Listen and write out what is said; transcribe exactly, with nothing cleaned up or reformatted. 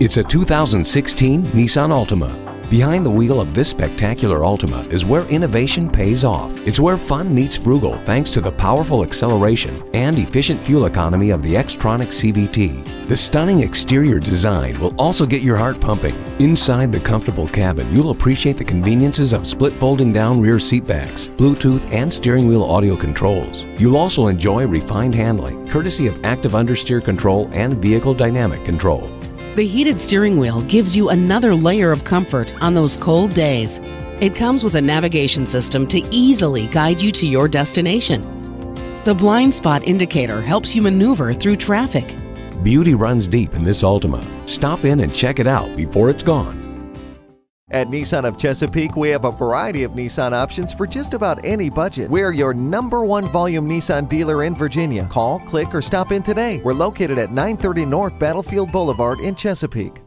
It's a two thousand sixteen Nissan Altima. Behind the wheel of this spectacular Altima is where innovation pays off. It's where fun meets frugal thanks to the powerful acceleration and efficient fuel economy of the Xtronic C V T. The stunning exterior design will also get your heart pumping. Inside the comfortable cabin, you'll appreciate the conveniences of split folding down rear seatbacks, Bluetooth and steering wheel audio controls. You'll also enjoy refined handling, courtesy of active understeer control and vehicle dynamic control. The heated steering wheel gives you another layer of comfort on those cold days. It comes with a navigation system to easily guide you to your destination. The blind spot indicator helps you maneuver through traffic. Beauty runs deep in this Altima. Stop in and check it out before it's gone. At Nissan of Chesapeake, we have a variety of Nissan options for just about any budget. We're your number one volume Nissan dealer in Virginia. Call, click, or stop in today. We're located at nine thirty North Battlefield Boulevard in Chesapeake.